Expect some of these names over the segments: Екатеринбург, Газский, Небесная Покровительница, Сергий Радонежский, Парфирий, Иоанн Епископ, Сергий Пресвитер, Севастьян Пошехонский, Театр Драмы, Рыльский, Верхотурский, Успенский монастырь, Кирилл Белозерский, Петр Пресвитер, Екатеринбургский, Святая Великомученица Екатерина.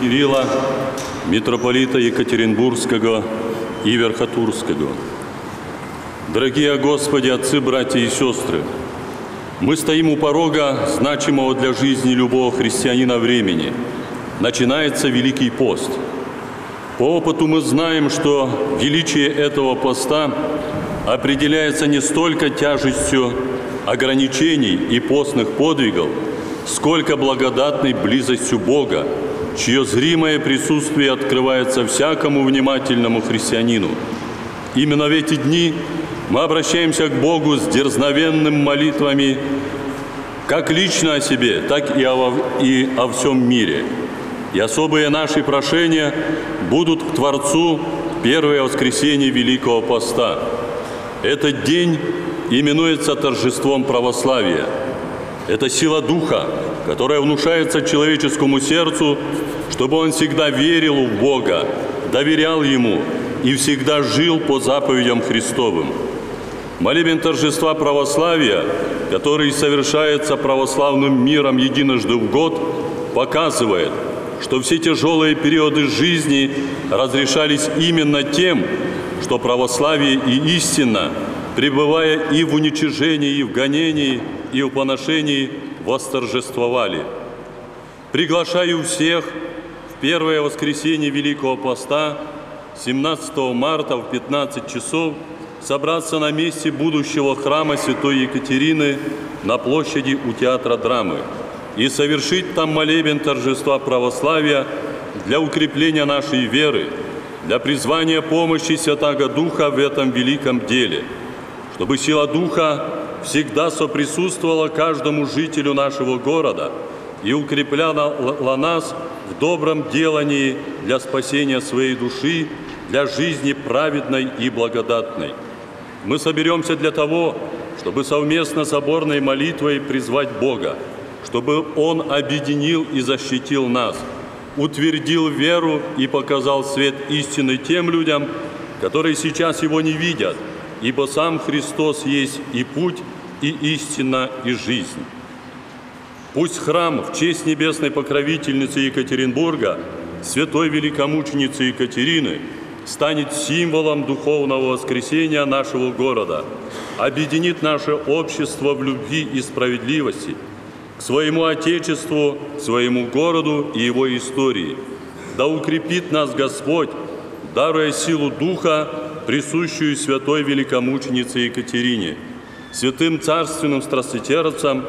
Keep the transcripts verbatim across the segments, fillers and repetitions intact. Кирилла, митрополита Екатеринбургского и Верхотурского. Дорогие Господи, отцы, братья и сестры, мы стоим у порога значимого для жизни любого христианина времени. Начинается Великий пост. По опыту мы знаем, что величие этого поста определяется не столько тяжестью ограничений и постных подвигов, сколько благодатной близостью Бога, чье зримое присутствие открывается всякому внимательному христианину. Именно в эти дни мы обращаемся к Богу с дерзновенными молитвами как лично о себе, так и о, и о всем мире. И особые наши прошения будут к Творцу первое воскресенье Великого Поста. Этот день именуется торжеством православия. Это сила Духа, которая внушается человеческому сердцу, чтобы он всегда верил в Бога, доверял Ему и всегда жил по заповедям Христовым. Молебен торжества православия, который совершается православным миром единожды в год, показывает, что все тяжелые периоды жизни разрешались именно тем, что православие и истина, пребывая и в уничижении, и в гонении, и в поношении, восторжествовали. Приглашаю всех в первое воскресенье Великого Поста, семнадцатого марта в пятнадцать часов, собраться на месте будущего храма Святой Екатерины на площади у Театра Драмы и совершить там молебен торжества православия для укрепления нашей веры, для призвания помощи Святаго Духа в этом великом деле, чтобы сила Духа всегда соприсутствовала каждому жителю нашего города и укрепляла нас в добром делании для спасения своей души, для жизни праведной и благодатной. Мы соберемся для того, чтобы совместно соборной молитвой призвать Бога, чтобы Он объединил и защитил нас, утвердил веру и показал свет истины тем людям, которые сейчас Его не видят, ибо Сам Христос есть и путь, и истина, и жизнь. Пусть храм в честь Небесной Покровительницы Екатеринбурга, Святой Великомученицы Екатерины, станет символом духовного воскресения нашего города, объединит наше общество в любви и справедливости, к своему Отечеству, к своему городу и его истории. Да укрепит нас Господь, даруя силу Духа, присущую святой великомученице Екатерине, святым царственным страстотерпцам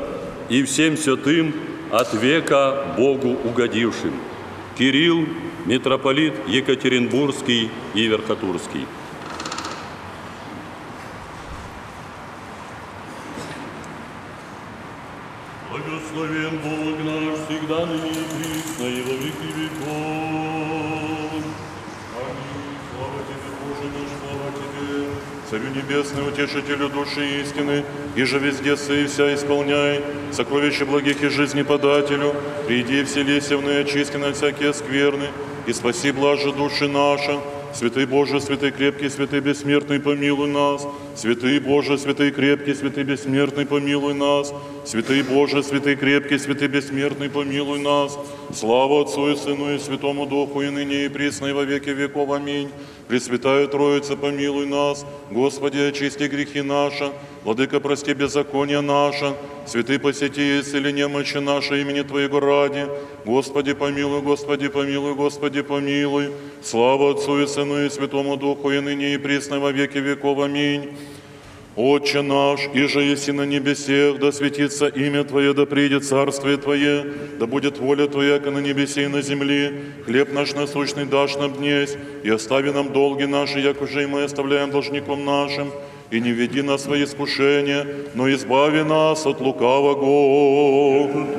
и всем святым от века Богу угодившим. Кирилл, митрополит Екатеринбургский и Верхотурский. Благословен Бог наш всегда, ныне и присно, и во веки веков. Аминь. Слава Тебе, Боже наш, слава Тебе. Царю небесный, утешителю души истины, и же везде ссы и вся исполняй, сокровища благих и жизни подателю, приди вселися в ны, очисти на всякие скверны, и спаси блаже души наша. Святый Боже, святый крепкий, святый бессмертный, помилуй нас. Святый Боже, святый крепкий, святый бессмертный, помилуй нас. Святый Боже, святый крепкий, святый бессмертный, помилуй нас. Слава Отцу и Сыну и Святому Духу, и ныне и присно, и во веки веков. Аминь. Пресвятая Троица, помилуй нас. Господи, очисти грехи наши. Владыка, прости беззаконие наше. Святый, посети исцели немощи наши, имени Твоего ради. Господи, помилуй, Господи, помилуй, Господи, помилуй. Слава Отцу и Сыну и Святому Духу, и ныне и присно, и во веки веков. Аминь. Отче наш, иже еси на небесех, да светится имя Твое, да придет царствие Твое, да будет воля Твоя, как на небесе и на земле. Хлеб наш насущный дашь нам днесь, и остави нам долги наши, як уже и мы оставляем должником нашим. И не веди нас в свои искушения, но избави нас от лукавого.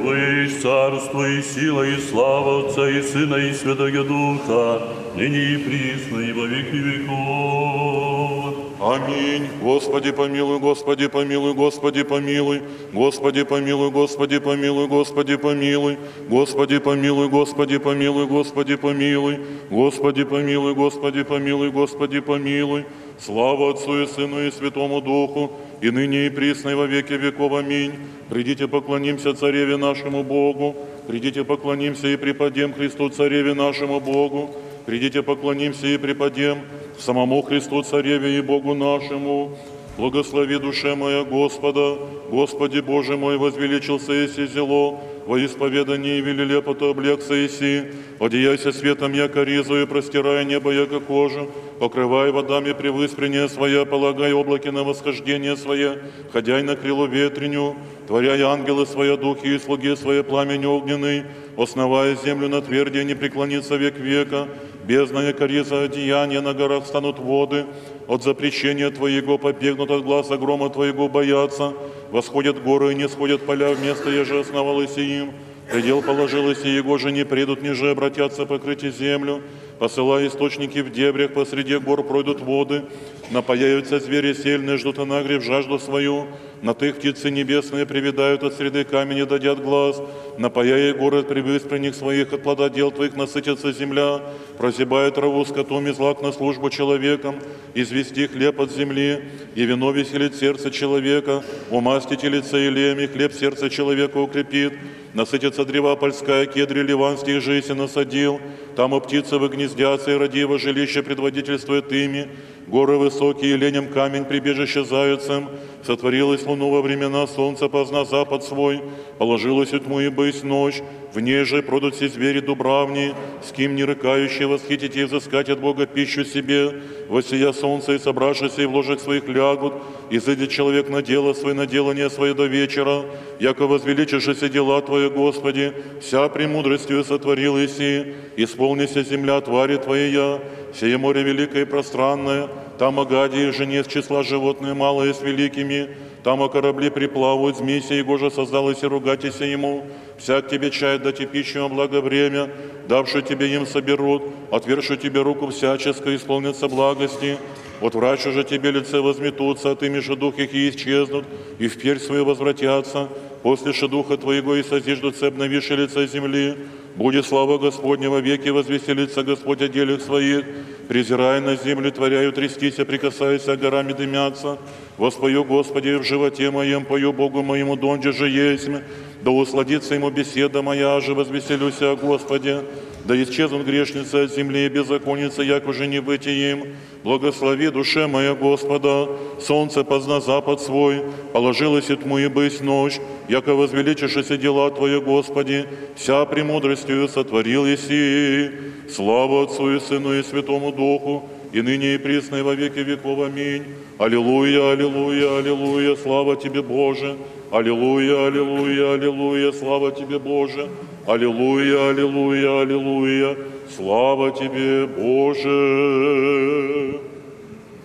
Твое царство и сила, и слава Отца, и Сына, и Святого Духа, ныне и присно, и во веки веков. Аминь. Господи, помилуй, Господи, помилуй, Господи, помилуй. Господи, помилуй, Господи, помилуй, Господи, помилуй. Господи, помилуй, Господи, помилуй, Господи, помилуй. Господи, помилуй, Господи, помилуй, Господи, помилуй. Слава Отцу и Сыну и Святому Духу, и ныне и присно и во веки веков. Аминь. Придите, поклонимся Цареве нашему Богу. Придите, поклонимся и преподем Христу Цареве нашему Богу. Придите, поклонимся и преподем самому Христу Цареве и Богу нашему. Благослови, душе моя, Господа. Господи Боже мой, возвеличился еси зело, во исповедании велилепоту облегся еси. Одеяйся светом, яко ризою, простирая небо, яко кожу, покрывай водами превыспрение свое, полагай облаки на восхождение свое, ходяй на крылу ветреню, творяй ангелы свои духи и слуги свои пламень огненный, основая землю на твердие, не преклонится век века. Бездна яко риза одеяния, на горах станут воды. От запрещения Твоего побегнут, от глаза грома Твоего боятся. Восходят горы и не сходят поля, вместо еже основалось и им. Предел положилось, и его же не придут, ниже обратятся покрыть землю. Посылая источники в дебрях, посреди гор пройдут воды. Напояются звери сельные, ждут анагрев жажду свою. На тых птицы небесные приведают, от среды камени дадят глаз. Напояя город превыспренних своих, от плода дел твоих насытится земля. Прозябая траву скотом и злак на службу человеком, извести хлеб от земли, и вино веселит сердце человека. Умастите лице елеем, и хлеб сердце человека укрепит. Насытится древа польская, кедри ливанские жиси насадил. Там у птицы выгнездятся, и ради его жилища предводительствует ими. Горы высокие, ленем камень, прибежище заяцем. Сотворилась луну во времена, солнце позна запад свой. Положилась у тьмы и бысь ночь. В ней же продут все звери дубравни. С кем не рыкающие восхитите и взыскать от Бога пищу себе. Воссия солнце и собравшиеся и в ложах своих лягут. И зайдет человек на дело свое, на делание свое до вечера. Яко возвеличишься дела Твои, Господи, вся премудростью сотворил еси. Исполнися земля твари Твоя, сие море великое и пространное. Там о гаде и жене с числа животные малые с великими. Там о корабли приплавают, змей сей Гожа создалась и ругатися ему. Всяк тебе чает, дати пищу благо время, давши тебе им соберут, отверши тебе руку всяческой, исполнится благости. От врачу же тебе лице возметутся, а ты между дух их и исчезнут, и в перь свою возвратятся. После же духа твоего и созиждутся, обновиши лица земли. Будет слава Господня во веки, возвеселится Господь о делях своих. Презирая на землю, творяю, трястися, прикасаясь, а горами дымятся. Воспою, Господи, в животе моем, пою Богу моему, донде же есмь. Да усладится ему беседа моя, же возвеселюся о Господе. Да исчезнут грешницы от земли и беззаконницы, як уже не быть им. Благослови, душе моя, Господа, солнце позна запад свой, положилась и тьму и бысь ночь, яко возвеличишися дела Твои, Господи, вся премудростью сотворил еси. Слава Отцу и Сыну и Святому Духу, и ныне и присно и во веки веков. Аминь. Аллилуйя, аллилуйя, аллилуйя, слава Тебе, Боже. Аллилуйя, аллилуйя, аллилуйя, слава Тебе, Боже. Аллилуйя, аллилуйя, аллилуйя, слава Тебе, Боже!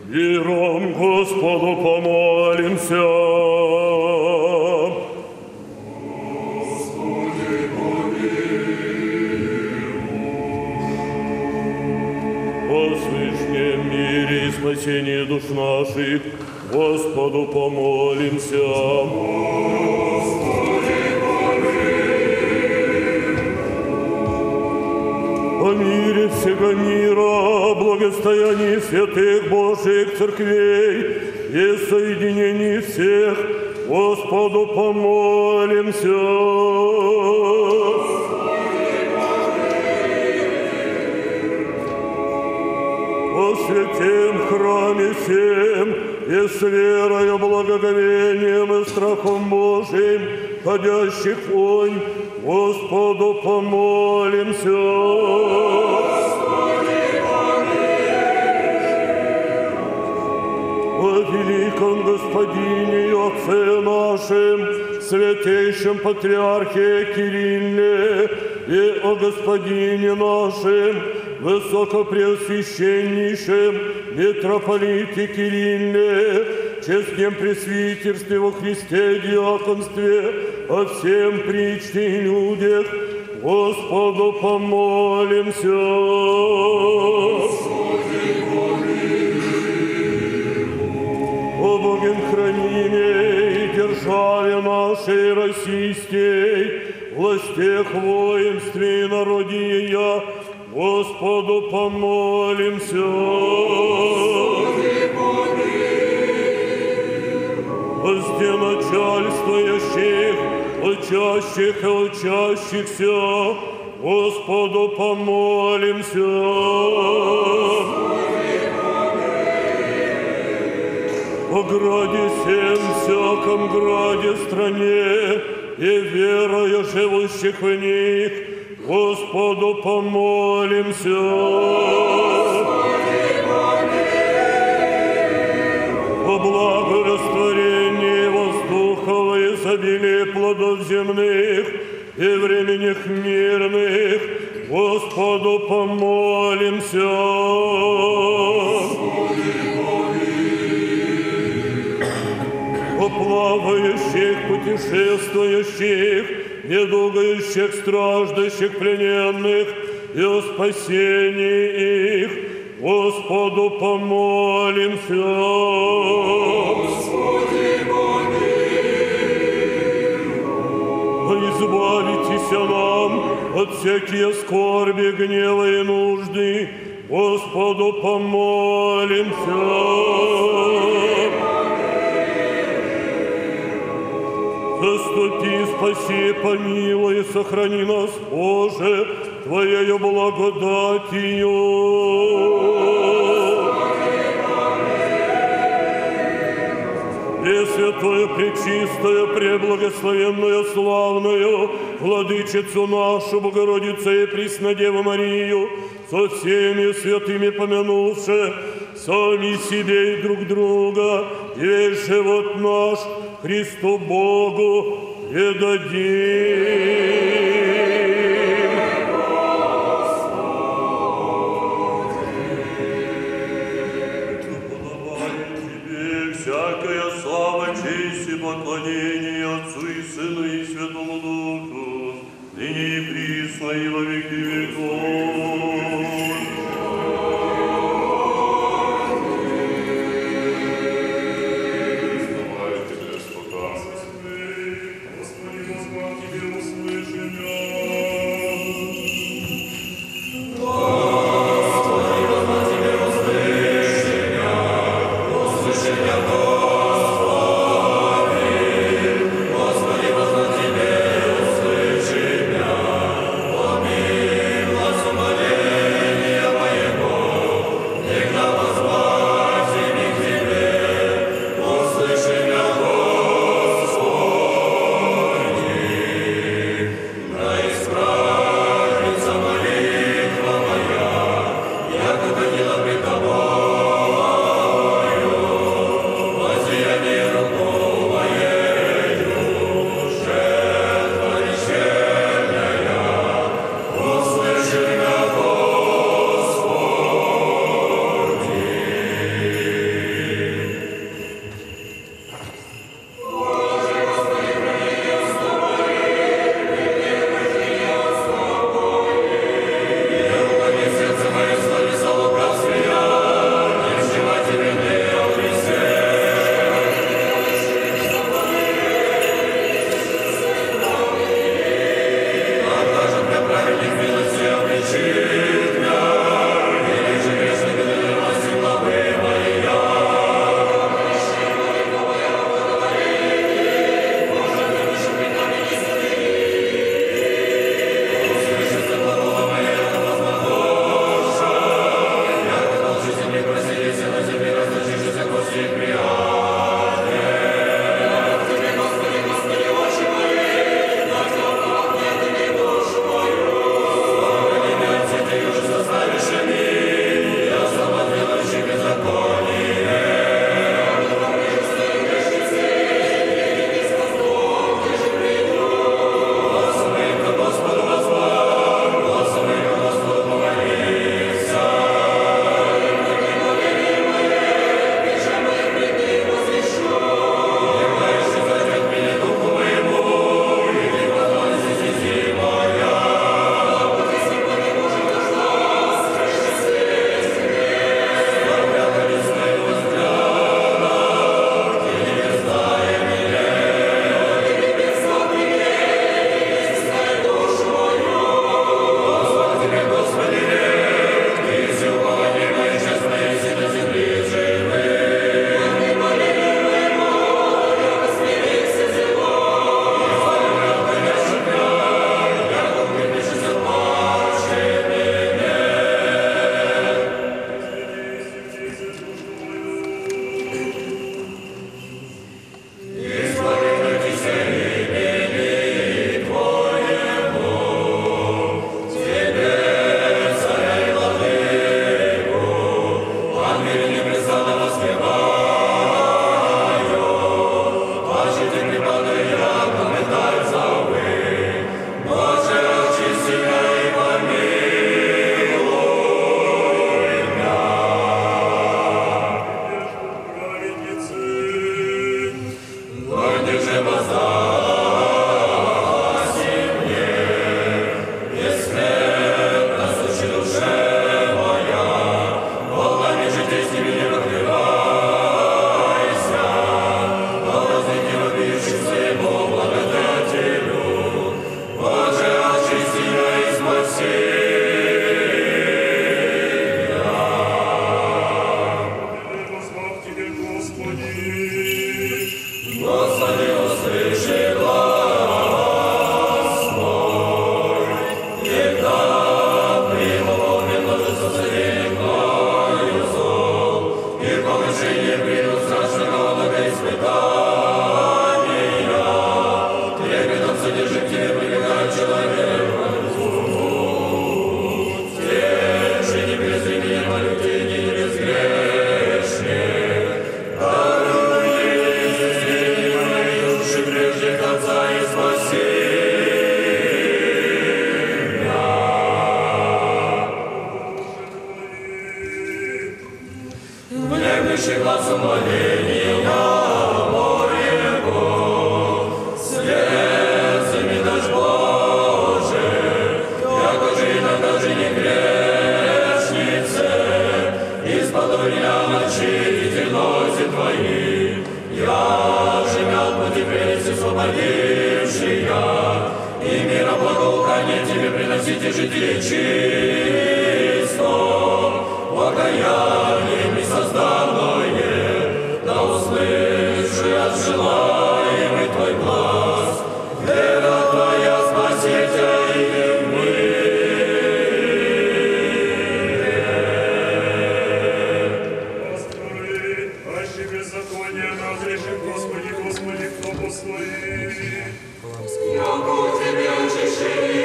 Миром Господу помолимся! Господи, помилуй! Во свышнем мире и спасении душ наших Господу помолимся! О мире всего мира, благостоянии святых Божьих церквей и соединении всех, Господу помолимся. О святем храме всем и с верою, благоговением и страхом Божьим, ходящих вонь, Господу помолимся. Господи, помилуй. О великом Господине и Отце нашем, святейшем Патриархе Кирилле, и о Господине нашем, высокопреосвященнейшем митрополите Кирилле, честном пресвитерстве во Христе диаконстве, о всем причте и людях, Господу помолимся. Господи, помилуй. О Богом храниме и державе нашей российской, властях, воинстве и народе ее, Господу помолимся. Господи, помилуй. возде начальствующих, учащих и учащихся, Господу помолимся. О граде всем, всяком граде, стране, и верою живущих в них, Господу помолимся. Господи, помилуй. О благорастворении воздухов и изобилии плодов земных и временях мирных, Господу помолимся. Плавающих, путешествующих, недугающих, страждущих, плененных и о спасении их, Господу помолимся. Господи, помилуй. Избавитесь нам от всякие скорби, гнева и нужды, Господу помолимся. Заступи, спаси, помилуй, сохрани нас, Боже, Твоею благодатью. Пресвятую, пречистую, преблагословенную, славную, Владычицу нашу, Богородицу и Преснодеву Марию, со всеми святыми помянувши, сами себе и друг друга, и весь живот наш Христу Богу предадим. Уповаем Тебе всякая слава, честь и поклонение Отцу и Сыну и Святому Духу, ныне и присно и во веки веков. Господи, возна Тебе, услыши меня, помилуй. покаяние тебе приносите жители чисто, покаяние несозданное, да услыши от желаемый твой глаз, вера твоя спаситель и мы. Господи, прощи беззаконие нас грешим, Господи, Господи, кто послы. Могу тебе утешить,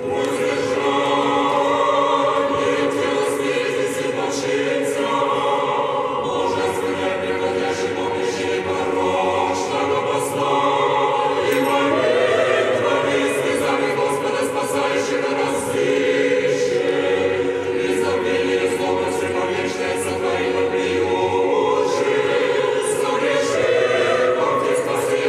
возражание, телосвятится и большится, божественное приходящее помещение порочного посла, и молитвами слезами Господа спасающего нас сыщет, и забвение злоба всеповечное сотворило приюши. Yeah.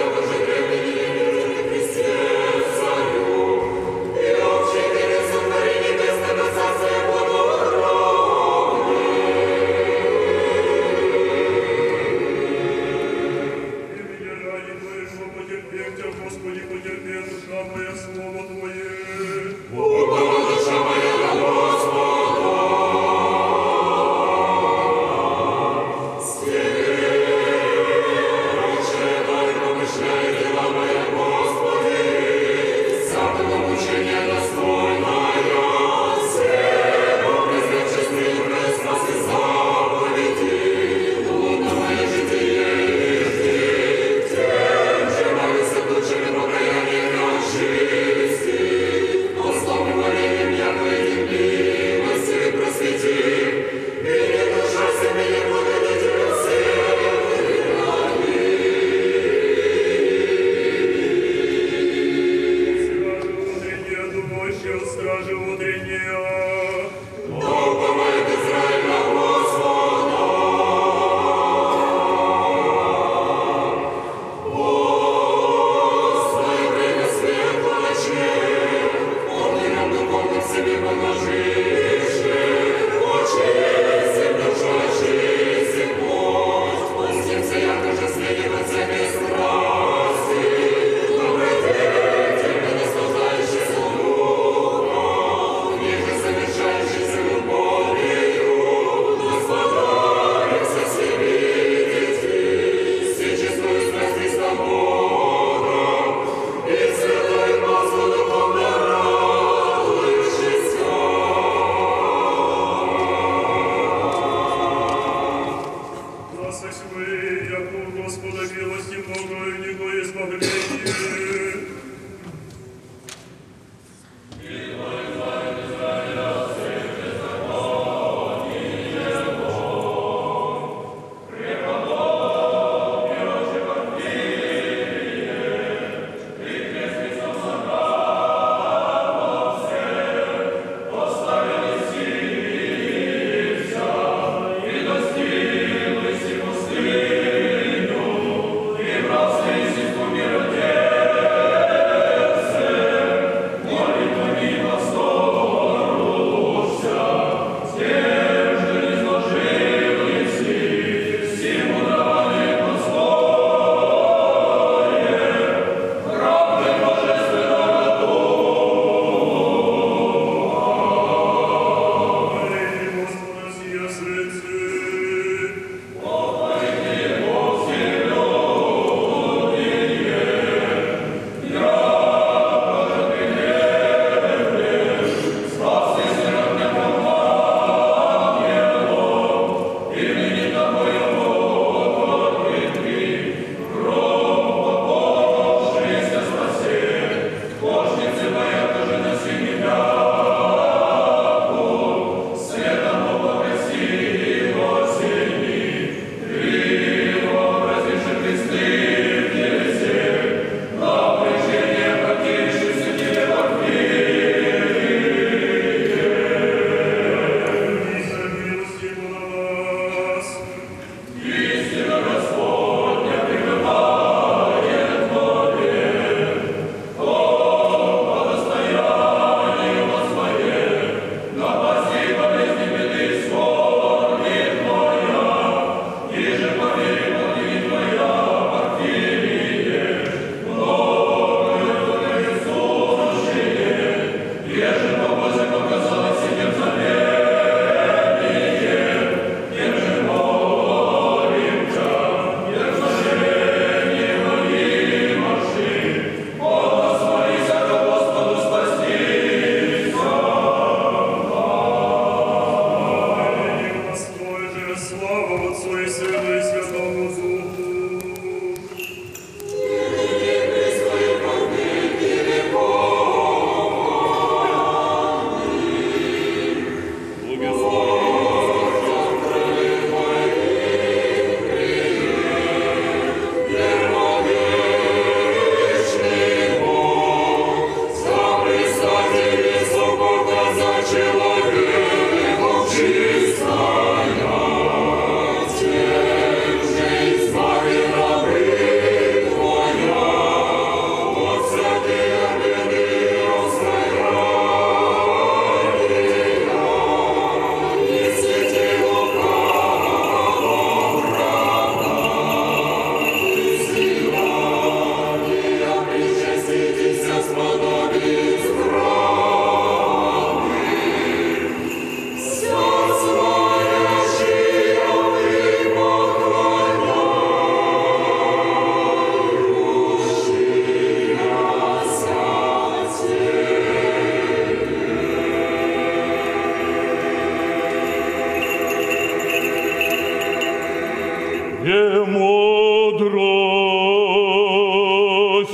мудрость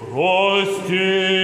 прости.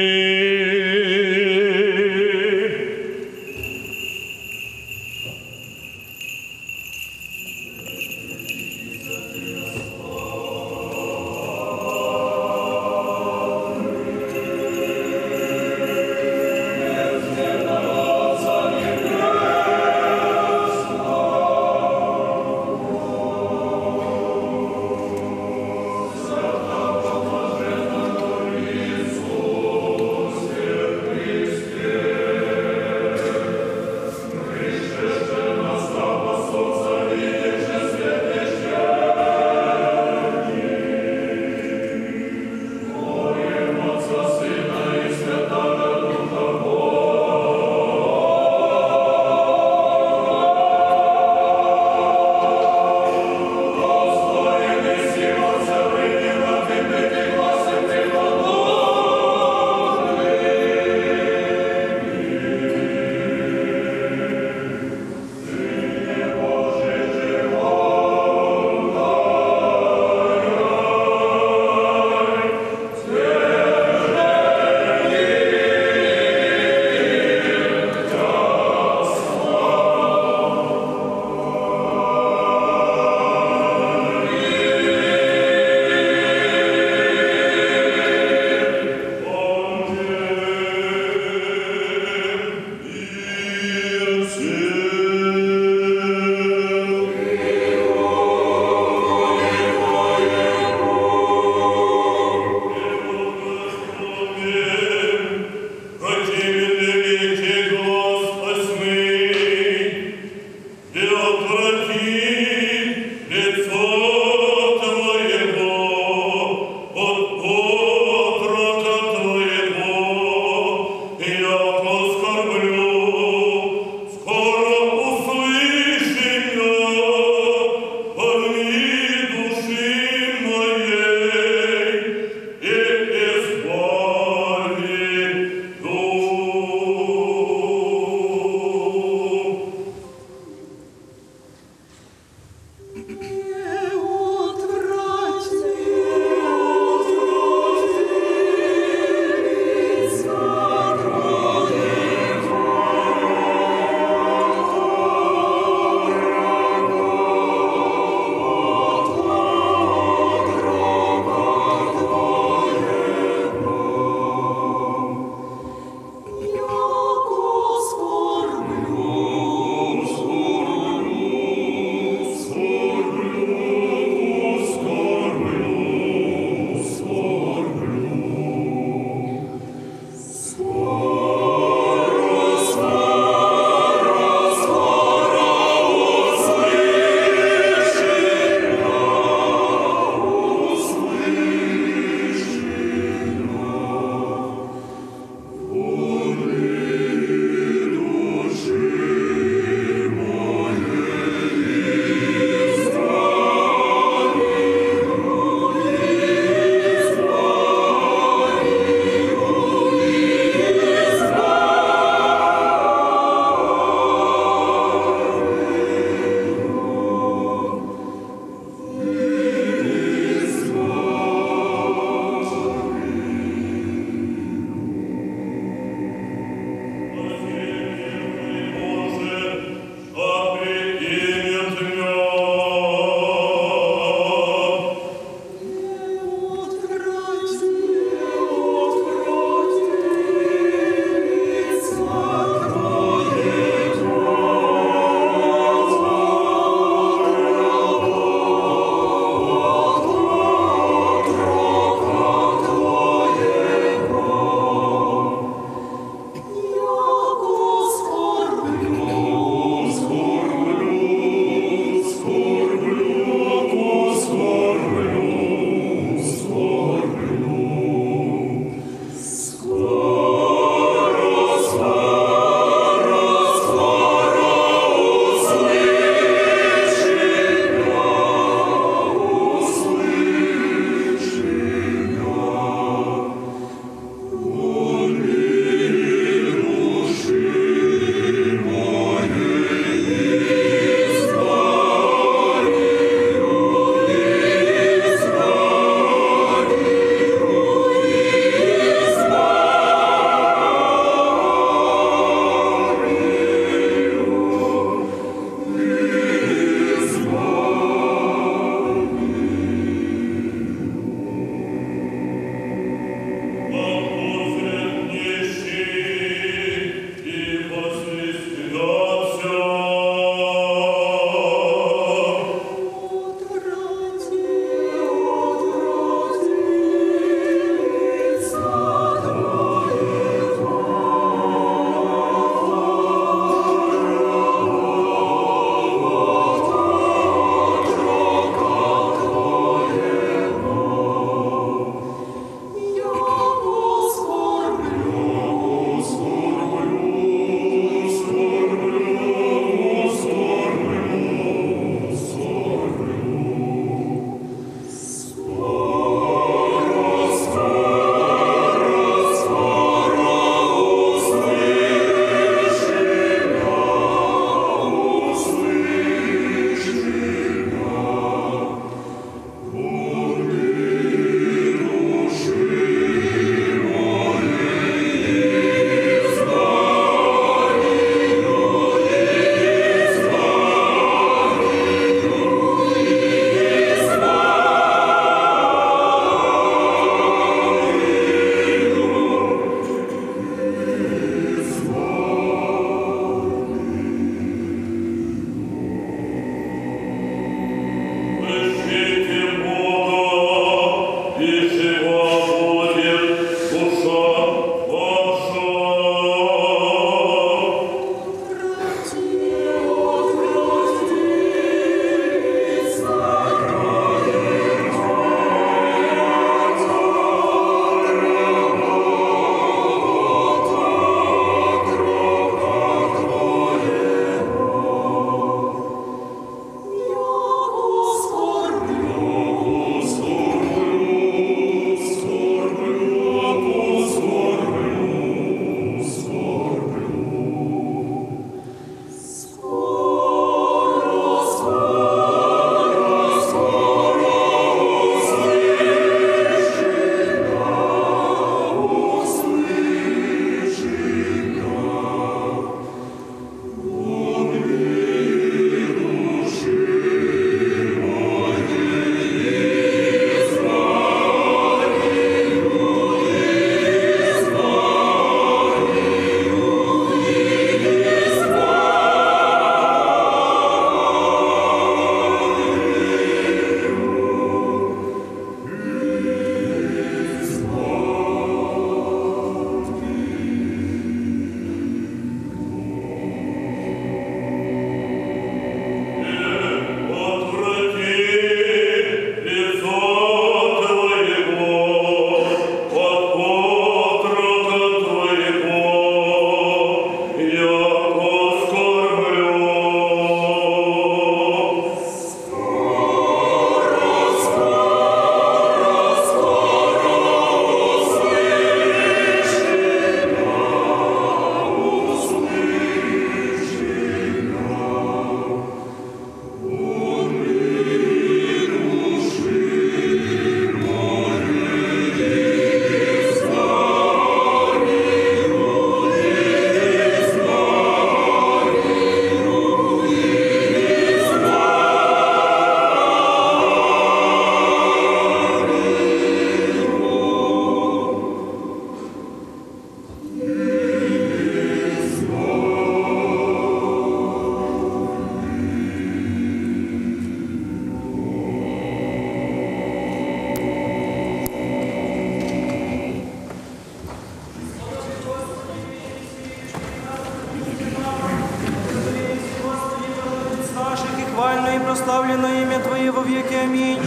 веки. Аминь.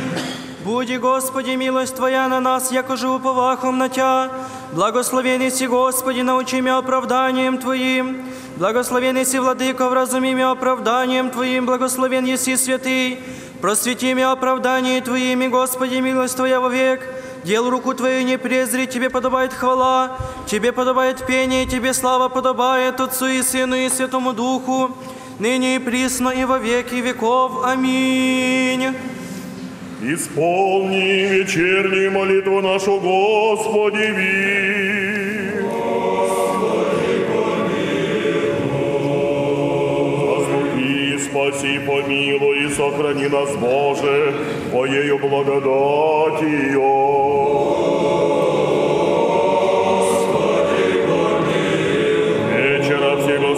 Буди, Господи, милость Твоя на нас, якоже уповахом на Тя. Благословенный си, Господи, научи меня оправданием Твоим. Благословенный си, Владыко, вразуми меня оправданием Твоим. Благословен еси, Святый. Просвети меня оправдание Твоими, Господи, милость Твоя вовек. Дел руку Твою не презри, Тебе подобает хвала, Тебе подобает пение, Тебе слава подобает Отцу и Сыну и Святому Духу, ныне и присно и во веки веков. Аминь. Исполни вечернюю молитву нашу, Господи, ви. Господи, помилуй. Возлюби, спаси, помилуй и сохрани нас, Боже, Твоею благодатью.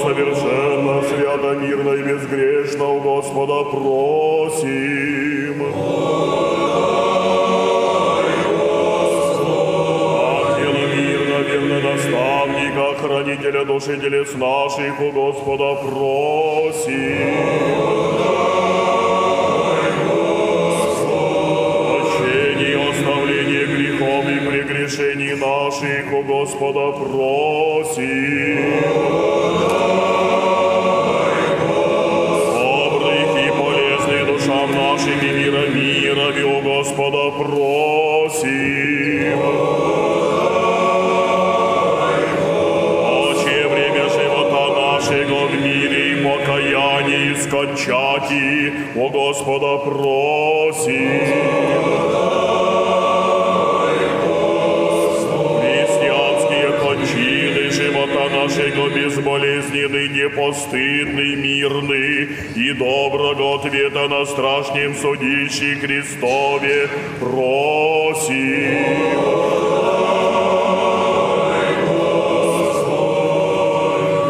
Совершенно, свято, мирно и безгрешно у Господа просим. Ой, ангела мирно, верно наставника, хранителя души телес наших у Господа просим. Прощение и оставление грехов и прегрешений наших у Господа просим. Нашими миромирами у Господа просим. Ночи время живота нашего в мире и покаянии скончати у Господа просим. Христианские кончины живота нашего безболезненный, непостыдный, мирный, и доброго ответа на страшнем судище Христове просим.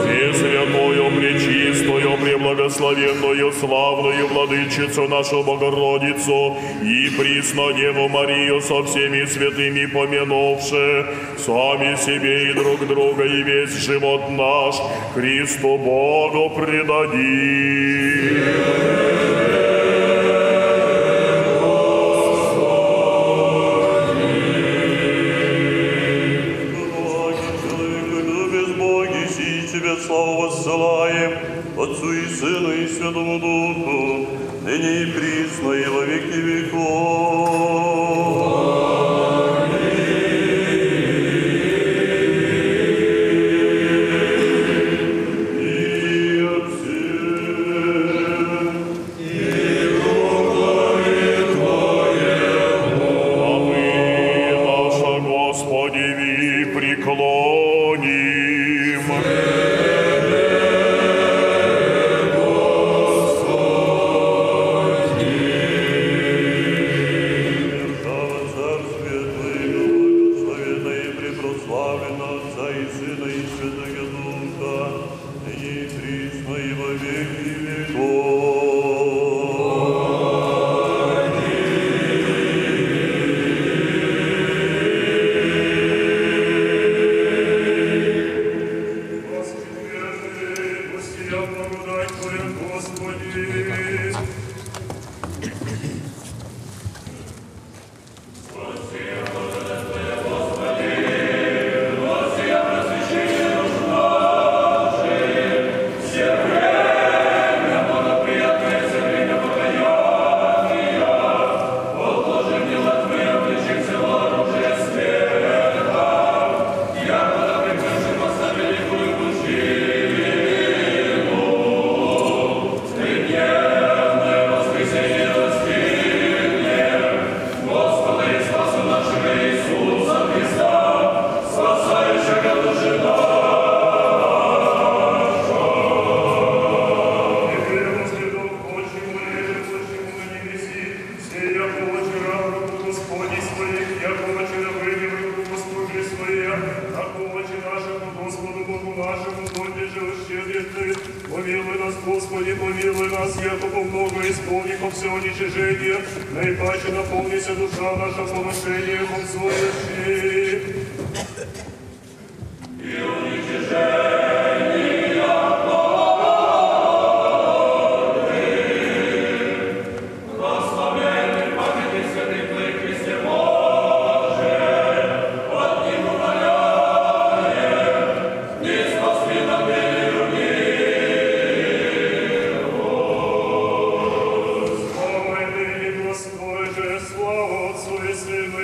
Пресвятую, пречистую, преблагословенную, славную Владычицу нашу Богородицу и присно Деву Марию со всеми святыми помянувши, сами себе и друг друга и весь живот наш Христу Богу предадим. Славу воссылаем Отцу и Сыну и Святому Духу, ныне и присно и во веки веков. Аминь. И Отце, и Духове Твоему. А мы, наша Господи, преклоним. Amen.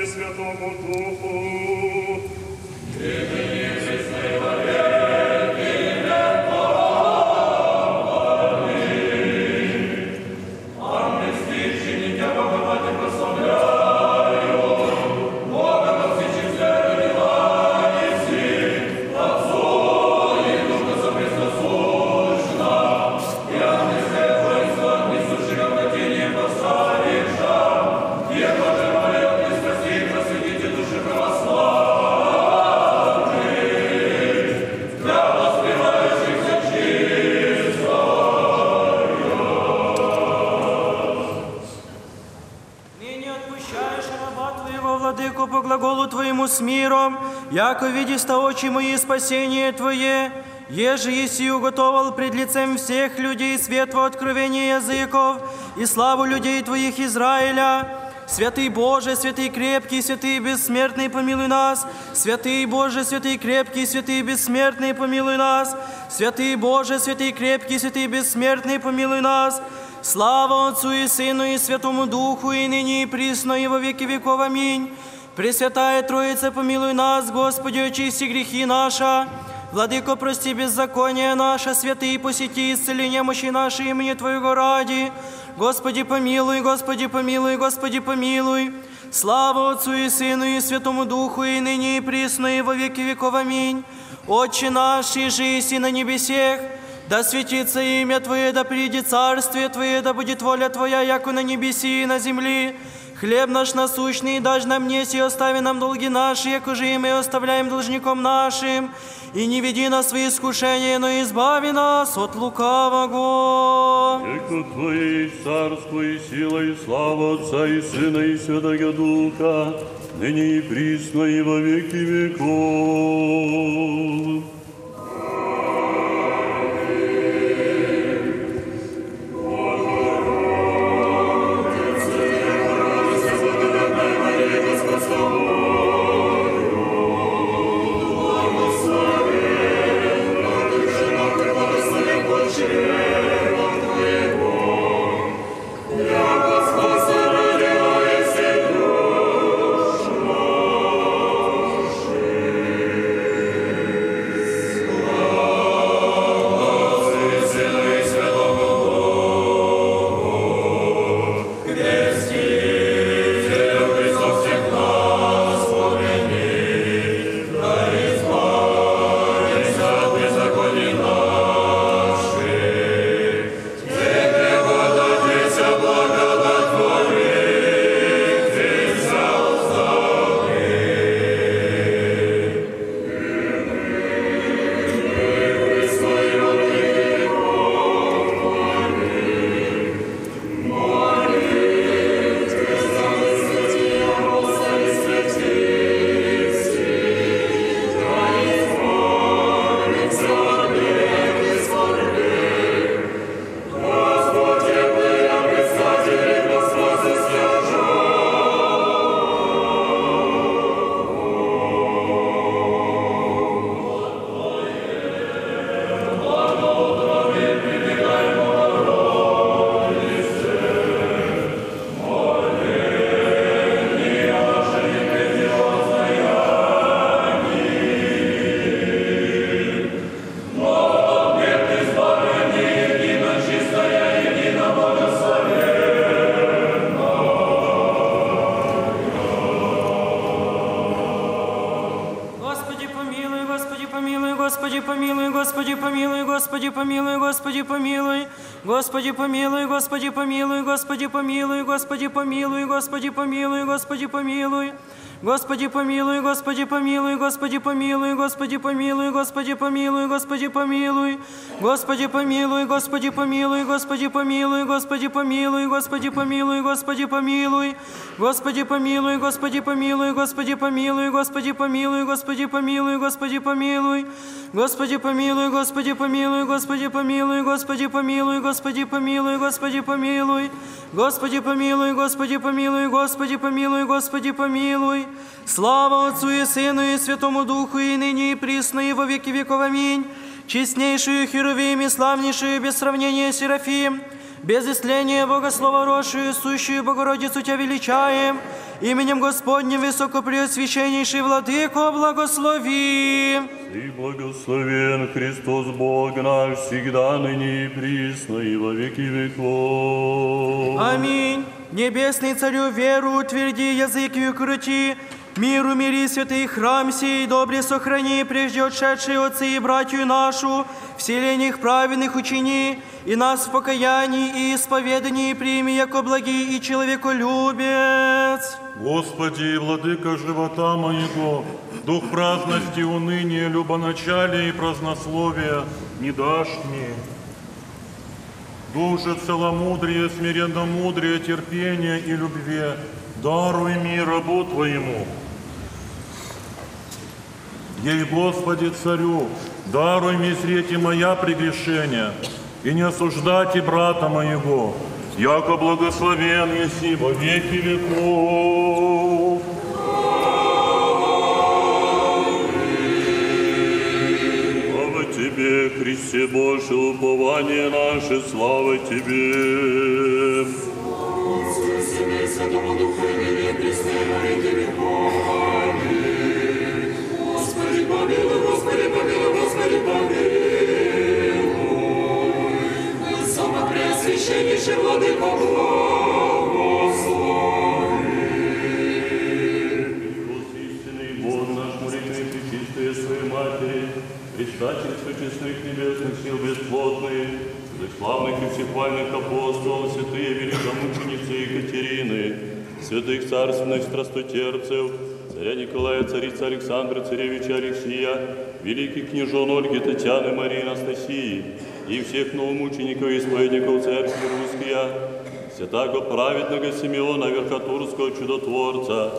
и Святому Духу. С миром, яко видисто очи мои спасение Твое, еже еси уготовал пред лицем всех людей свет во откровение языков и славу людей Твоих Израиля. Святый Боже, святый крепкий, святый бессмертный, помилуй нас. Святый Боже, святый крепкий, святый бессмертный, помилуй нас. Святый Боже, святый крепкий, святый бессмертный, помилуй нас. Слава Отцу и Сыну и Святому Духу, и ныне и присно, и во веки веков. Аминь. Пресвятая Троица, помилуй нас, Господи, очисти грехи наши. Владыко, прости беззаконие наше, святые, посети исцеление мощи наши имени Твоего ради. Господи, помилуй, Господи, помилуй, Господи, помилуй. Слава Отцу и Сыну и Святому Духу, и ныне и присно, и во веки веков. Аминь. Отче наш, иже еси на небесех, да светится имя Твое, да придет царствие Твое, да будет воля Твоя, яко на небеси и на земли. Хлеб наш насущный дашь нам неси, остави нам долги наши, яко же и мы оставляем должником нашим. И не веди нас в искушение, но избави нас от лукавого. Яко Твое есть царство и сила, и слава Отца и Сына и Святого Духа, ныне и присно, и во веки веков. Господи, помилуй, Господи, помилуй, Господи, помилуй, Господи, помилуй, Господи, помилуй, Господи, помилуй. Господи, помилуй, Господи, помилуй, Господи, помилуй, Господи, помилуй, Господи, помилуй, Господи, помилуй. Господи, помилуй, Господи, помилуй, Господи, помилуй, Господи, помилуй, Господи, помилуй, Господи, помилуй. Господи, помилуй, Господи, помилуй, Господи, помилуй, Господи, помилуй, Господи, помилуй, Господи, помилуй. Господи, помилуй, Господи, помилуй, Господи, помилуй, Господи, помилуй, Господи, помилуй, Господи, помилуй. Господи, помилуй, Господи, помилуй, Господи, помилуй, Господи, помилуй. Слава Отцу и Сыну и Святому Духу, и ныне и присно, и во веки веков. Аминь. Честнейшую Херувим и славнейшую без сравнения Серафим, без истления Богослова росшую, сущую Богородицу Тебя величаем, именем Господним Высокопреосвященнейший Владыко благослови. Ты благословен, Христос Бог наш, всегда, ныне и присно, и во веки веков. Аминь. Небесный Царю веру утверди, язык и укрути, мир умири, святый храм сей, добре сохрани, прежде отшедшие отцы и братью нашу, в селениях праведных учини, и нас в покаянии и исповедании прими, яко благий и человеколюбец. Господи, владыка живота моего, дух праздности, уныния, любоначалия и празднословия не дашь мне. Дух же целомудрия, смиренномудрия, терпения и любви, даруй мира Богу Твоему. Ей, Господи, Царю, даруй мне зреть и моя прегрешения, и не осуждать и брата моего, яко благословен еси во веки веков. Слава Тебе, Христе Божий, упование наше, слава Тебе. Святому Духу и ныне пресной во веки веков. Аминь. Господи, помилуй, Господи, помилуй, Господи, помилуй. Самопреосвященнейший Владыко, благослови. Иисус, истинный Бог наш, мудрейший, пречистый своей матери, предстательство честных небесных сил бесплотных, славных и всехвальных апостолов, святые великомученицы Екатерины, святых царственных страстотерпцев, царя Николая, царица Александра, царевича Алексия, великих княжон Ольги, Татьяны, Марии, Анастасии и всех новомучеников и исповедников церкви русская, святого праведного Симеона Верхотурского чудотворца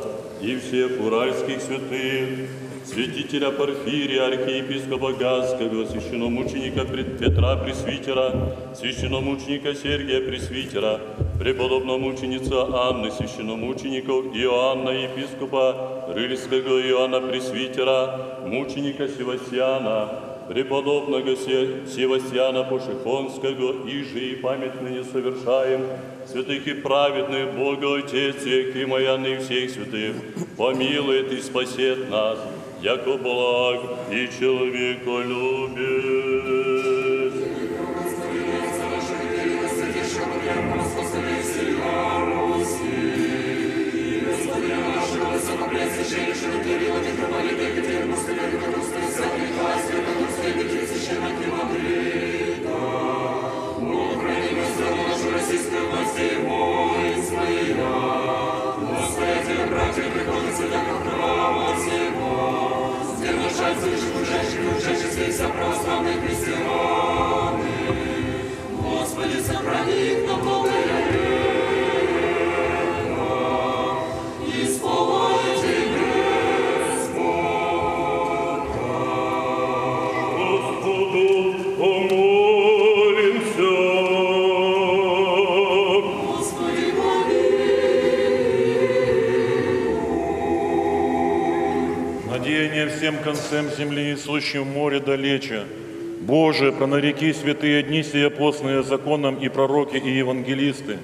и всех уральских святых, святителя Парфирия, архиепископа Газского, священномученика Петра Пресвитера, священномученика Сергия Пресвитера, преподобномученицы Анны, священномучеников Иоанна Епископа Рыльского, Иоанна Пресвитера, мученика Севастьяна, преподобного Севастьяна Пошехонского, и же и памятно не совершаем, святых и праведных, Бога Отец, Екима и всех святых, помилует и спасет нас, яко благ и человеколюбец. Господи, сохрани их на полное время, и слава Тебе, Господа. Господу помолимся. Господи, помилуй. Надеяние всем концем земли и сущим море далече. Боже, пронареки святые дни сие постные законом и пророки, и евангелисты,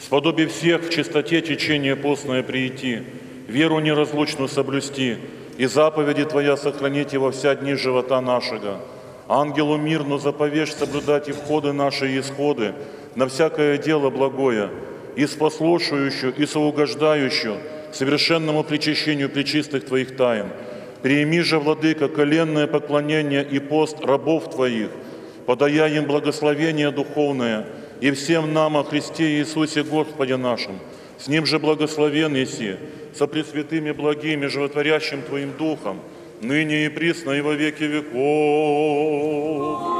сподоби всех в чистоте течения постное прийти, веру неразлучную соблюсти, и заповеди Твоя сохраните во вся дни живота нашего. Ангелу мирно заповедь соблюдать и входы наши, и исходы, на всякое дело благое, и спослушающую, и соугождающую совершенному причащению пречистых Твоих тайн. Прими же, Владыко, коленное поклонение и пост рабов Твоих, подая им благословение духовное, и всем нам о Христе Иисусе Господе нашим. С Ним же благословен еси, со пресвятыми благими, животворящим Твоим Духом, ныне и присно и во веки веков.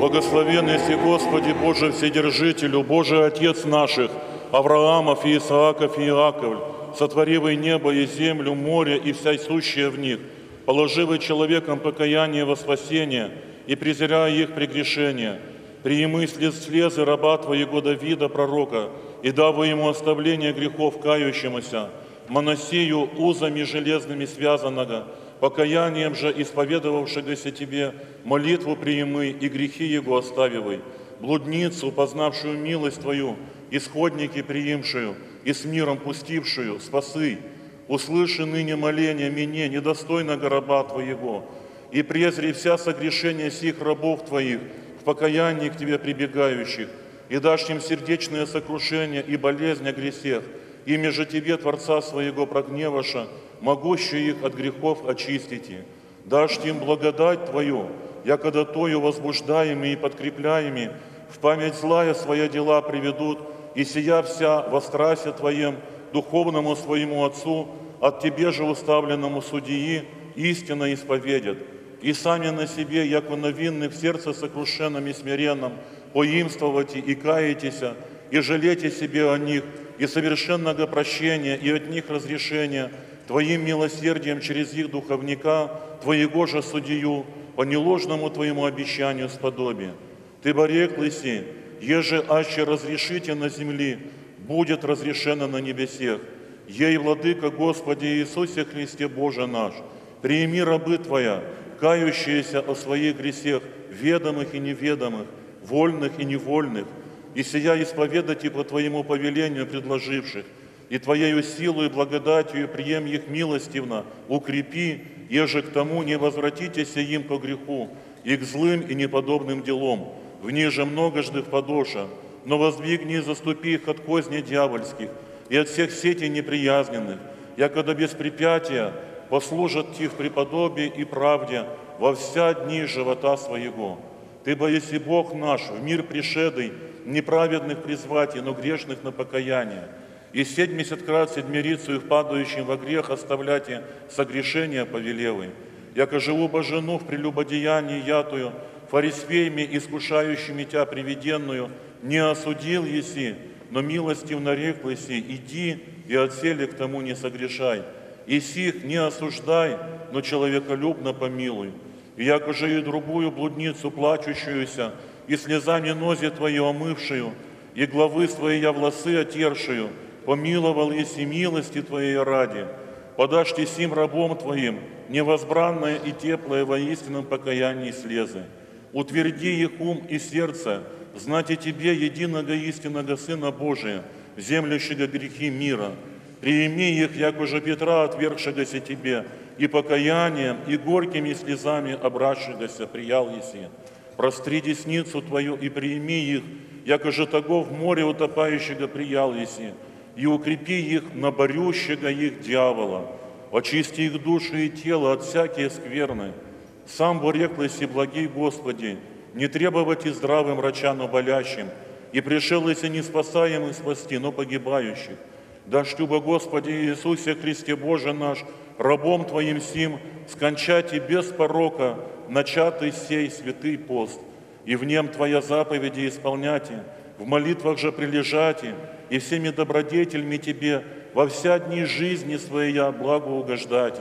Благословен еси, Господи, Боже Вседержителю, Боже Отец наших, Авраамов и Исааков и Иаковль, сотворивый небо и землю, море и вся сущее в них, положивый человеком покаяние во спасение и презирая их прегрешения, приими слезы раба Твоего Давида, пророка, и давай ему оставление грехов кающемуся, Моносею узами железными связанного, покаянием же исповедовавшегося тебе, молитву приимы и грехи его оставивай, блудницу, познавшую милость твою, исходники приимшую и с миром пустившую, спасы, услыши ныне моление мне, недостойного раба твоего, и презри вся согрешения сих рабов твоих, в покаянии к тебе прибегающих, и дашь им сердечное сокрушение и болезнь о грехах, ими же тебе, Творца своего прогневаша, могущий их от грехов очистите. Дашь им благодать твою, якода тою возбуждаемыми и подкрепляемыми, в память злая своя дела приведут, и сия вся во страсе твоем, духовному своему Отцу, от тебе же уставленному судьи, истинно исповедят. И сами на себе, яко новинны в сердце сокрушенном и смиренном, поимствовать и каетеся, и жалейте себе о них, и совершенного прощения, и от них разрешения, Твоим милосердием через их духовника, Твоего же судью, по неложному Твоему обещанию сподобие. Ты бореклыси, еже аще разрешите на земли, будет разрешено на небесех. Ей, Владыка Господи Иисусе Христе Боже наш, приими рабы Твоя, кающиеся о своих грехах, ведомых и неведомых, вольных и невольных, и сия исповедати по Твоему повелению предложивших, и Твоею силу и благодатью прием их милостивно, укрепи, еже к тому не возвратитесь им по греху, и к злым и неподобным делам, в ниже многожды впадоша, но воздвигни и заступи их от козней дьявольских и от всех сетей неприязненных, якода без препятия послужат тих преподобии и правде во вся дни живота своего. Ты, боись и Бог наш, в мир пришедый, неправедных призвать, но грешных на покаяние, и семьдесят крат седмирицу их падающим во грех оставляйте согрешения повелевы, яко живу божену в прелюбодеянии ятую, фарисеями, искушающими тебя приведенную, не осудил еси, но милостивно рекл еси, иди и отсели к тому не согрешай, и сих не осуждай, но человеколюбно помилуй. И яко же и другую блудницу плачущуюся, и слезами нози твою омывшую, и главы свои я волосы отершую, помиловал еси милости твоей ради. Подашь ты сим рабом твоим, невозбранное и теплое во истинном покаянии слезы. Утверди их ум и сердце, знать и тебе, единого истинного Сына Божия, землящего грехи мира. Приими их, як уже Петра, отвергшегося тебе, и покаянием, и горькими слезами обращегося приял еси. Простри десницу твою и приими их, яко же того в море утопающего приял еси, и укрепи их на борющего их дьявола, очисти их души и тело от всякие скверны. Сам бореклыси, благий Господи, не требовать и здравым рачану болящим, и пришелыся не спасаемых спасти, но погибающих. Дашь Тюба, Господи Иисусе Христе Боже наш, рабом Твоим сим, скончать и без порока начатый сей святый пост, и в нем Твоя заповеди исполняйте, в молитвах же прилежати, и всеми добродетелями Тебе во вся дни жизни своя благоугождайте,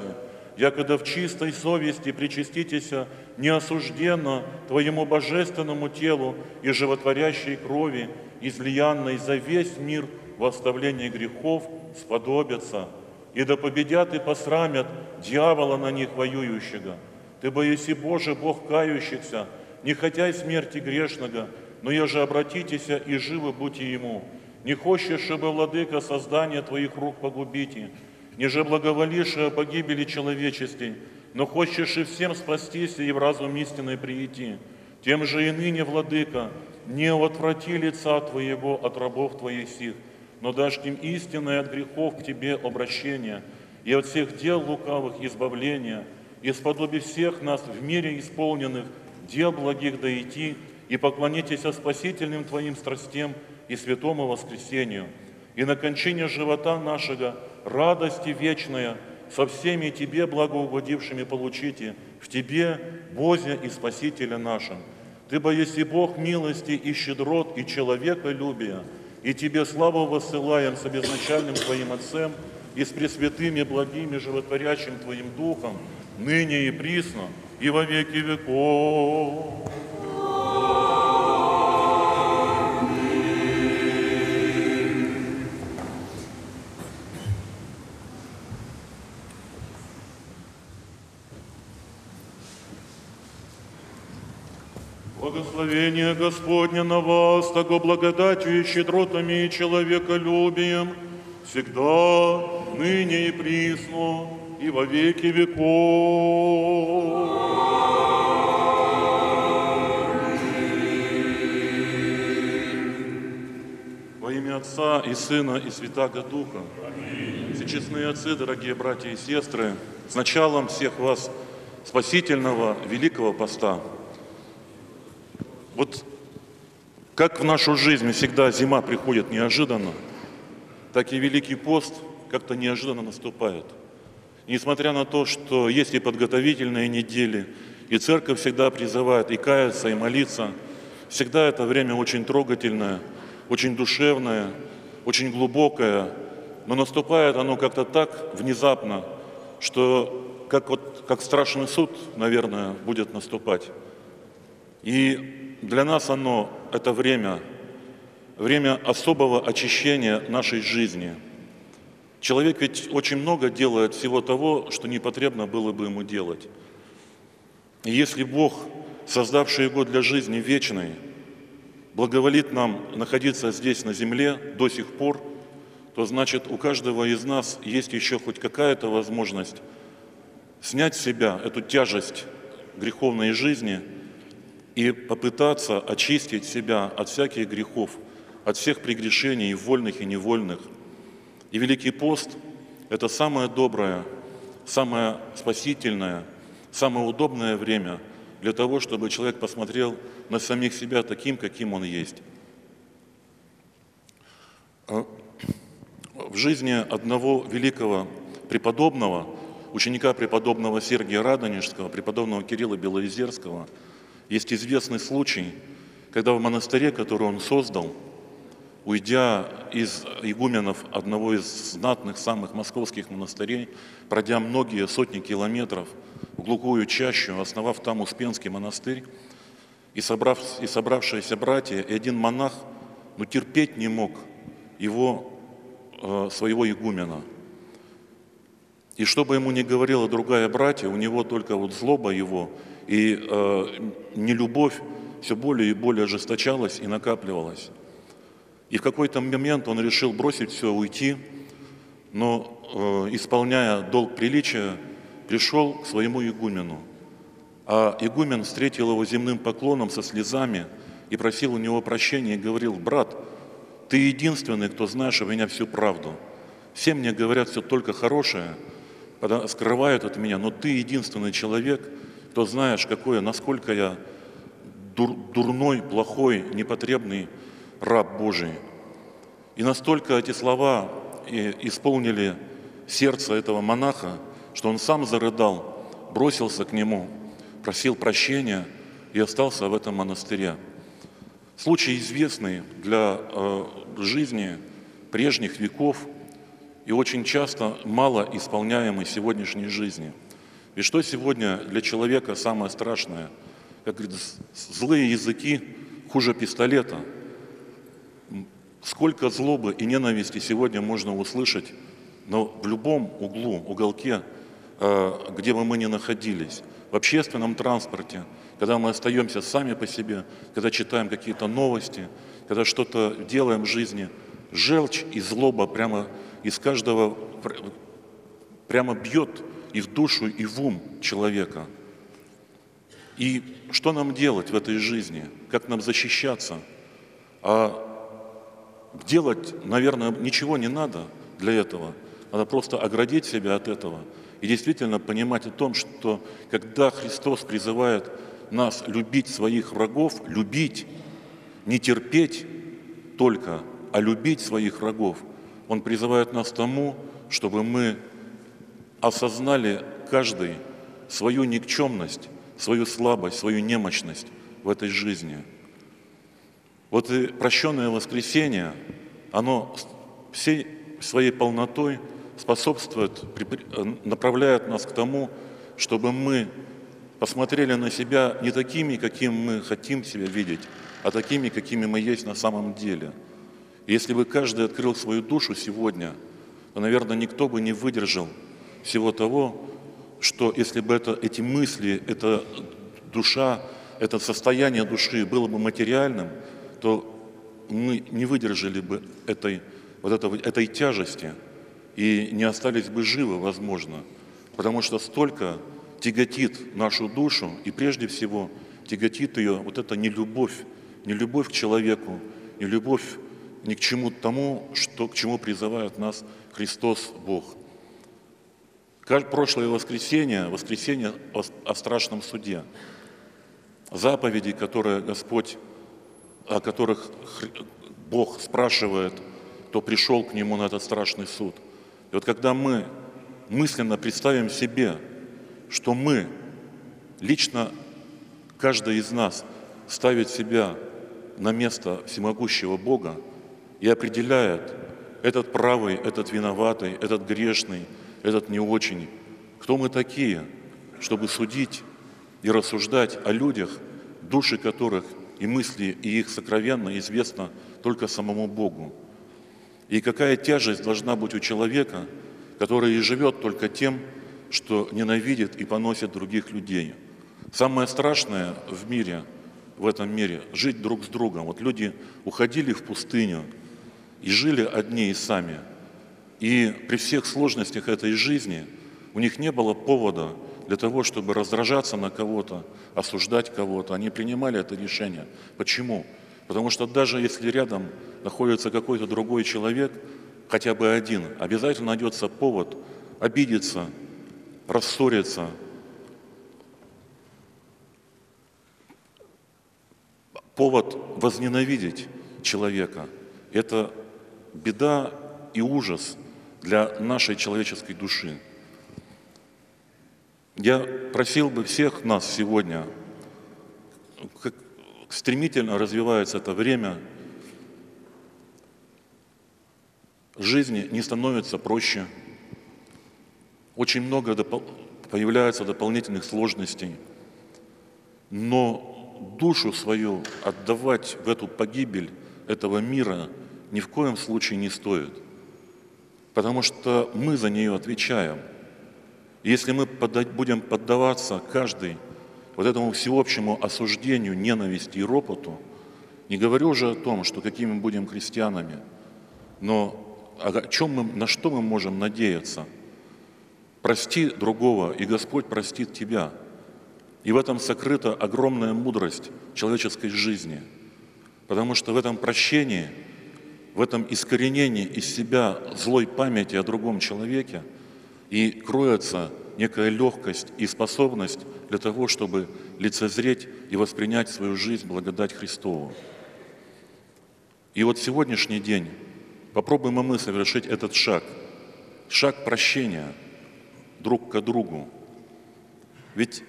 якода в чистой совести причаститеся неосужденно Твоему божественному телу и животворящей крови, излиянной за весь мир в оставлении грехов, сподобятся, и да победят и посрамят дьявола на них воюющего. Ты, боиси Боже, Бог кающихся, не хотя и смерти грешного, но еже обратитеся и живы будьте Ему. Не хочешь, чтобы, Владыка, создание Твоих рук погубите, неже благоволишь о погибели человеческой, но хочешь и всем спастись и в разум истинный прийти. Тем же и ныне, Владыка, не отврати лица Твоего от рабов Твоих сих, но дашь им истинное от грехов к Тебе обращение и от всех дел лукавых избавление, и сподоби всех нас в мире исполненных дел благих дойти, и поклонитесь спасительным Твоим страстям и святому воскресению, и на кончине живота нашего радости вечная со всеми Тебе благоугодившими получите, в Тебе, Боже и Спасителя нашим. Ты, боись и Бог милости и щедрот и человеколюбия, и Тебе славу воссылаем с обезначальным Твоим Отцем и с пресвятыми, благими, животворящим Твоим Духом, ныне и присно, и во веки веков. Благословение Господне на вас, того благодатью и щедротами и человеколюбием, всегда, ныне и присно, и во веки веков. Во имя Отца и Сына и Святаго Духа. Всечестные отцы, дорогие братья и сестры, с началом всех вас спасительного Великого Поста. Вот как в нашу жизнь всегда зима приходит неожиданно, так и Великий пост как-то неожиданно наступает. И несмотря на то, что есть и подготовительные недели, и церковь всегда призывает и каяться, и молиться, всегда это время очень трогательное, очень душевное, очень глубокое, но наступает оно как-то так внезапно, что как, вот, как страшный суд, наверное, будет наступать. И для нас оно, это время, время особого очищения нашей жизни. Человек ведь очень много делает всего того, что не потребно было бы ему делать. И если Бог, создавший его для жизни вечной, благоволит нам находиться здесь на земле до сих пор, то значит у каждого из нас есть еще хоть какая-то возможность снять с себя эту тяжесть греховной жизни и попытаться очистить себя от всяких грехов, от всех прегрешений, вольных и невольных. И Великий пост – это самое доброе, самое спасительное, самое удобное время для того, чтобы человек посмотрел на самих себя таким, каким он есть. В жизни одного великого преподобного, ученика преподобного Сергия Радонежского, преподобного Кирилла Белозерского, есть известный случай, когда в монастыре, который он создал, уйдя из игуменов одного из знатных самых московских монастырей, пройдя многие сотни километров в глухую чащу, основав там Успенский монастырь, и, собрав, и собравшиеся братья, и один монах, ну, терпеть не мог его, э, своего игумена. И что бы ему ни говорила другая братья, у него только вот злоба его, и э, нелюбовь все более и более ожесточалась и накапливалась. И в какой-то момент он решил бросить все, уйти, но, э, исполняя долг приличия, пришел к своему игумену. А игумен встретил его земным поклоном со слезами и просил у него прощения и говорил: «Брат, ты единственный, кто знаешь у меня всю правду. Все мне говорят все только хорошее, скрывают от меня, но ты единственный человек, кто знаешь, какое, насколько я дур, дурной, плохой, непотребный раб Божий». И настолько эти слова исполнили сердце этого монаха, что он сам зарыдал, бросился к нему, просил прощения и остался в этом монастыре. Случай известный для э, жизни прежних веков и очень часто мало исполняемый сегодняшней жизни. И что сегодня для человека самое страшное? Как говорит, злые языки хуже пистолета. Сколько злобы и ненависти сегодня можно услышать, но в любом углу, уголке, где бы мы ни находились, в общественном транспорте, когда мы остаемся сами по себе, когда читаем какие-то новости, когда что-то делаем в жизни, желчь и злоба прямо из каждого прямо бьет и в душу, и в ум человека. И что нам делать в этой жизни? Как нам защищаться? А делать, наверное, ничего не надо для этого. Надо просто оградить себя от этого и действительно понимать о том, что когда Христос призывает нас любить своих врагов, любить, не терпеть только, а любить своих врагов, Он призывает нас к тому, чтобы мы осознали каждый свою никчемность, свою слабость, свою немощность в этой жизни. Вот и прощенное воскресение, оно всей своей полнотой способствует, направляет нас к тому, чтобы мы посмотрели на себя не такими, каким мы хотим себя видеть, а такими, какими мы есть на самом деле. И если бы каждый открыл свою душу сегодня, то, наверное, никто бы не выдержал всего того, что если бы это, эти мысли, эта душа, это состояние души было бы материальным, то мы не выдержали бы этой, вот этого, этой тяжести и не остались бы живы, возможно, потому что столько тяготит нашу душу, и прежде всего тяготит ее вот эта нелюбовь, нелюбовь к человеку, нелюбовь ни к чему тому, что, к чему призывает нас Христос Бог. Прошлое воскресенье, воскресенье о страшном суде, заповеди, которые Господь, о которых Бог спрашивает, кто пришел к Нему на этот страшный суд. И вот когда мы мысленно представим себе, что мы, лично каждый из нас, ставит себя на место всемогущего Бога и определяет, этот правый, этот виноватый, этот грешный, этот не очень, кто мы такие, чтобы судить и рассуждать о людях, души которых и мысли, и их сокровенно известно только самому Богу. И какая тяжесть должна быть у человека, который и живет только тем, что ненавидит и поносит других людей. Самое страшное в мире, в этом мире, жить друг с другом. Вот люди уходили в пустыню и жили одни и сами. И при всех сложностях этой жизни у них не было повода для того, чтобы раздражаться на кого-то, осуждать кого-то. Они принимали это решение. Почему? Потому что даже если рядом находится какой-то другой человек, хотя бы один, обязательно найдется повод обидеться, рассориться, повод возненавидеть человека. Это беда и ужас для нашей человеческой души. Я просил бы всех нас сегодня, как стремительно развивается это время, жизни не становится проще. Очень много допол- появляется дополнительных сложностей. Но душу свою отдавать в эту погибель этого мира ни в коем случае не стоит. Потому что мы за нее отвечаем. И если мы поддать, будем поддаваться каждый вот этому всеобщему осуждению, ненависти и ропоту, не говорю уже о том, что какими мы будем христианами, но о чем мы, на что мы можем надеяться? Прости другого, и Господь простит тебя. И в этом сокрыта огромная мудрость человеческой жизни. Потому что в этом прощении, в этом искоренении из себя злой памяти о другом человеке и кроется некая легкость и способность для того, чтобы лицезреть и воспринять свою жизнь благодать Христову. И вот сегодняшний день попробуем мы совершить этот шаг, шаг прощения друг к другу. Ведь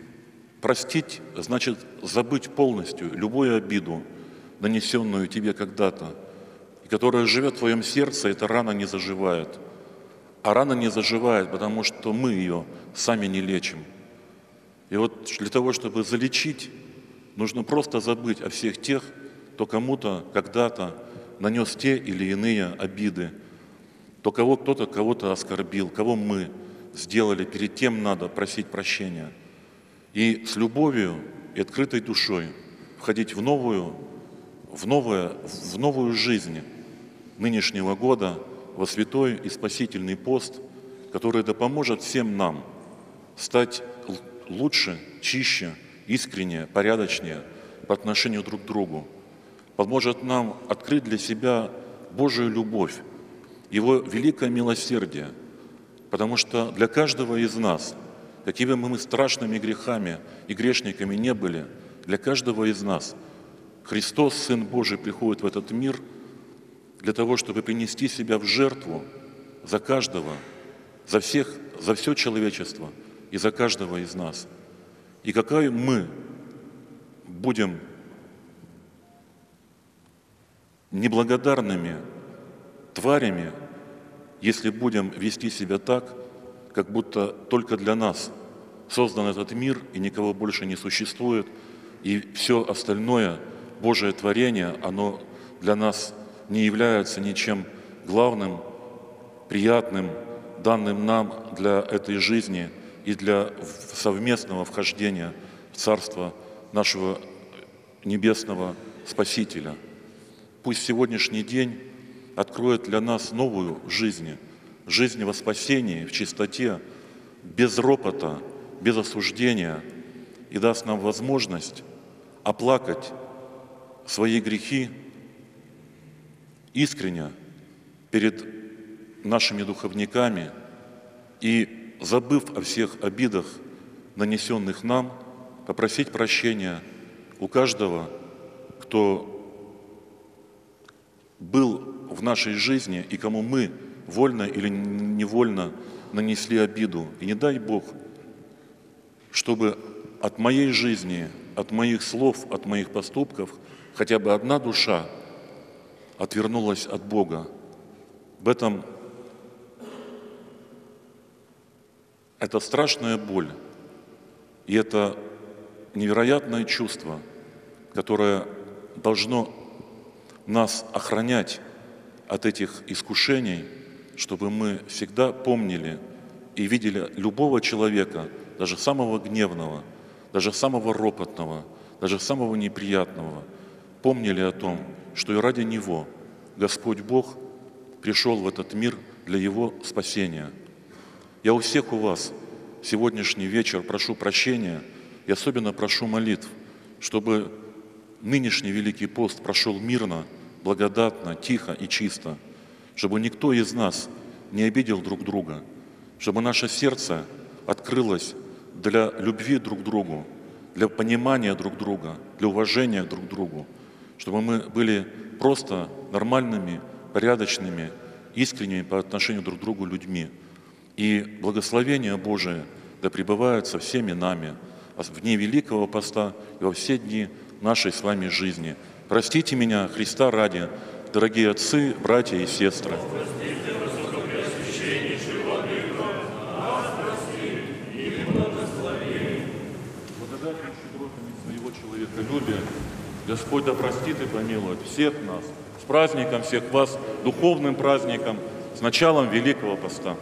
простить значит забыть полностью любую обиду, нанесенную тебе когда-то, которая живет в твоем сердце, эта рана не заживает. А рана не заживает, потому что мы ее сами не лечим. И вот для того, чтобы залечить, нужно просто забыть о всех тех, кто кому-то когда-то нанес те или иные обиды, то кого кто-то кого-то оскорбил, кого мы сделали, перед тем надо просить прощения. И с любовью и открытой душой входить в новую, в, новое, в новую жизнь нынешнего года во святой и спасительный пост, который да поможет всем нам стать лучше, чище, искреннее, порядочнее по отношению друг к другу, поможет нам открыть для себя Божию любовь, Его великое милосердие, потому что для каждого из нас, какими мы страшными грехами и грешниками не были, для каждого из нас Христос, Сын Божий, приходит в этот мир для того, чтобы принести себя в жертву за каждого, за всех, за все человечество и за каждого из нас. И какая мы будем неблагодарными тварями, если будем вести себя так, как будто только для нас создан этот мир и никого больше не существует, и все остальное Божие творение, оно для нас не является ничем главным, приятным, данным нам для этой жизни и для совместного вхождения в Царство нашего Небесного Спасителя. Пусть сегодняшний день откроет для нас новую жизнь, жизнь во спасении, в чистоте, без ропота, без осуждения, и даст нам возможность оплакать свои грехи искренне перед нашими духовниками и, забыв о всех обидах, нанесенных нам, попросить прощения у каждого, кто был в нашей жизни и кому мы вольно или невольно нанесли обиду. И не дай Бог, чтобы от моей жизни, от моих слов, от моих поступков хотя бы одна душа отвернулась от Бога. В этом это страшная боль, и это невероятное чувство, которое должно нас охранять от этих искушений, чтобы мы всегда помнили и видели любого человека, даже самого гневного, даже самого ропотного, даже самого неприятного, помнили о том, что и ради него Господь Бог пришел в этот мир для его спасения. Я у всех у вас сегодняшний вечер прошу прощения и особенно прошу молитв, чтобы нынешний Великий пост прошел мирно, благодатно, тихо и чисто, чтобы никто из нас не обидел друг друга, чтобы наше сердце открылось для любви друг к другу, для понимания друг друга, для уважения друг к другу, чтобы мы были просто нормальными, порядочными, искренними по отношению друг к другу людьми. И благословение Божие да пребывает со всеми нами в дни Великого Поста и во все дни нашей с вами жизни. Простите меня, Христа ради, дорогие отцы, братья и сестры. Благодатью щедротами своего человеколюбия Господь да простит и помилует всех нас. С праздником всех вас, духовным праздником, с началом Великого Поста.